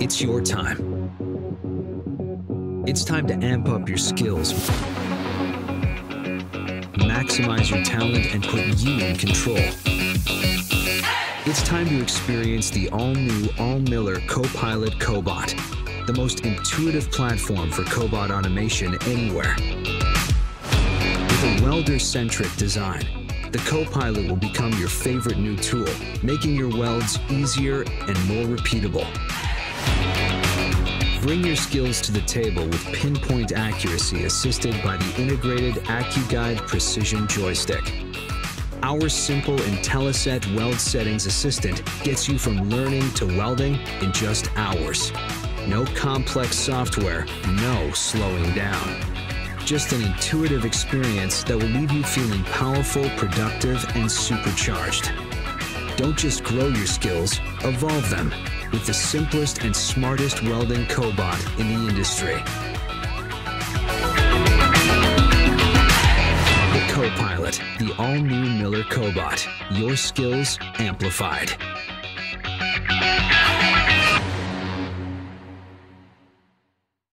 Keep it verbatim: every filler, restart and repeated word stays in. It's your time. It's time to amp up your skills, maximize your talent, and put you in control. It's time to experience the all-new All Miller Copilot Cobot, the most intuitive platform for cobot automation anywhere. With a welder-centric design, the Copilot will become your favorite new tool, making your welds easier and more repeatable. Bring your skills to the table with pinpoint accuracy assisted by the integrated AccuGuide precision joystick. Our simple IntelliSet Weld Settings Assistant gets you from learning to welding in just hours. No complex software, no slowing down. Just an intuitive experience that will leave you feeling powerful, productive, and supercharged. Don't just grow your skills, evolve them with the simplest and smartest welding cobot in the industry. The Copilot, the all-new Miller Cobot, your skills amplified.